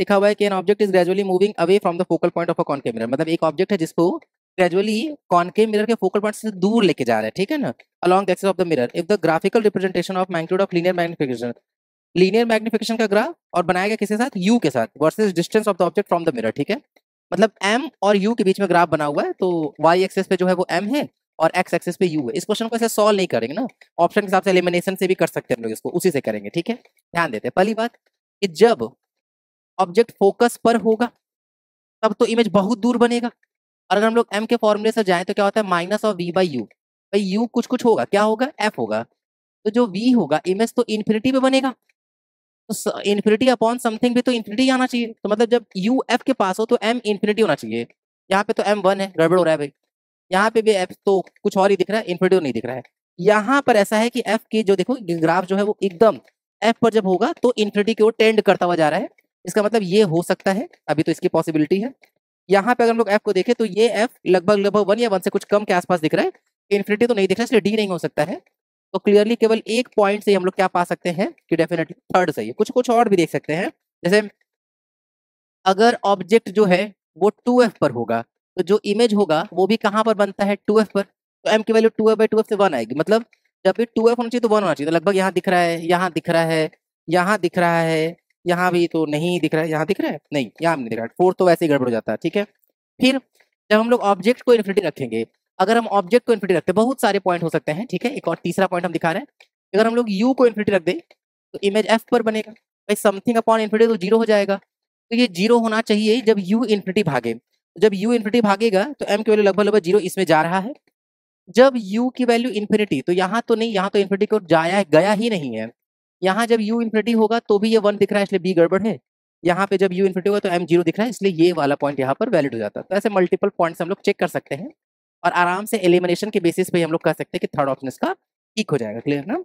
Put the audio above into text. लिखा हुआ है कि an object is gradually moving away from the focal point of a concave mirror, मतलब एक ऑब्जेक्ट है जिसको ग्रेजुअली कॉनकेव मिरर के फोकल पॉइंट से दूर लेके जा रहा है, ठीक है ना, along axis of the mirror. If the graphical representation of magnitude of linear magnification, linear magnification का ग्राफ और बनाया गया किसके साथ, यू के साथ, versus distance of the object from the mirror, ठीक है, मतलब m और u के बीच में ग्राफ बना हुआ है, तो y एक्सेस पे जो है वो m है और x एक्सेस पे u है। इस क्वेश्चन को ऐसे सॉल्व नहीं करेंगे ना, ऑप्शन के हिसाब से एलिमिनेशन से भी कर सकते हैं हम लोग, इसको उसी से करेंगे, ठीक है। ध्यान देते हैं, पहली बात कि जब ऑब्जेक्ट फोकस पर होगा तब तो इमेज बहुत दूर बनेगा, और अगर हम लोग m के फॉर्मूले से जाएं तो क्या होता है, minus of v by you, भाई u कुछ कुछ होगा, क्या होगा, f होगा, तो जो v होगा इमेज तो इन्फिनिटी पे बनेगा, तो इन्फिनिटी अपॉन समथिंग भी तो इन्फिनिटी आना चाहिए, तो मतलब जब यू एफ के पास हो तो एम इन्फिनिटी होना चाहिए। यहाँ पे तो एम वन है, गड़बड़ हो रहा है भाई, यहाँ पे भी एफ तो कुछ और ही दिख रहा है, इन्फिनिटी नहीं दिख रहा है। यहाँ पर ऐसा है कि एफ के जो देखो ग्राफ जो है वो एकदम एफ पर जब होगा तो इन्फिनिटी की ओर टेंड करता हुआ जा रहा है, इसका मतलब ये हो सकता है, अभी तो इसकी पॉसिबिलिटी है। यहाँ पे अगर हम लोग एफ को देखें तो ये एफ लगभग लगभग वन या वन से कुछ कम के आसपास दिख रहा है, इन्फिनिटी तो नहीं दिख रहा है, इसलिए डी नहीं हो सकता है। तो क्लियरली केवल एक पॉइंट से हम लोग क्या पा सकते हैं कि डेफिनेटली थर्ड सही है। कुछ कुछ और भी देख सकते हैं, जैसे अगर ऑब्जेक्ट जो है वो 2f पर होगा तो जो इमेज होगा वो भी कहाँ पर बनता है, 2f पर, तो m की वैल्यू 2f/2f से 1 आएगी, मतलब जब भी 2f होना चाहिए तो 1 होना चाहिए, तो लगभग यहाँ दिख रहा है, यहाँ दिख रहा है, यहाँ दिख रहा है, यहाँ भी तो नहीं दिख रहा है, यहाँ दिख रहा है नहीं, यहाँ नहीं दिख रहा है, 4 तो वैसे ही गड़बड़ हो जाता है, ठीक है। फिर जब हम लोग ऑब्जेक्ट को इन्फिनिटी रखेंगे, अगर हम ऑब्जेक्ट को इन्फिनिटी रखते हैं बहुत सारे पॉइंट हो सकते हैं, ठीक है, एक और तीसरा पॉइंट हम दिखा रहे हैं, अगर हम लोग यू को इन्फिनिटी रख दें तो इमेज एफ पर बनेगा, भाई समथिंग अपॉन इन्फिनिटी तो जीरो हो जाएगा, तो ये जीरो होना चाहिए जब यू इन्फिनिटी भागे, जब यू इन्फिनिटी भागेगा तो एम की वैल्यू लगभग लगभग जीरो इसमें जा रहा है। जब यू की वैल्यू इन्फिनिटी, तो यहाँ तो नहीं, यहाँ तो इन्फिनिटी को जाया गया ही नहीं है, यहाँ जब यू इन्फिनिटी होगा तो भी ये 1 दिख रहा है, इसलिए बी गड़बड़ है, यहाँ पे जब यू इन्फिनिटी होगा तो एम 0 दिख रहा है, इसलिए ये वाला पॉइंट यहाँ पर वैलिड हो जाता है। तो ऐसे मल्टीपल पॉइंट्स हम लोग चेक कर सकते हैं और आराम से एलिमिनेशन के बेसिस पे हम लोग कह सकते हैं कि थर्ड ऑप्शन इसका ठीक हो जाएगा, क्लियर ना।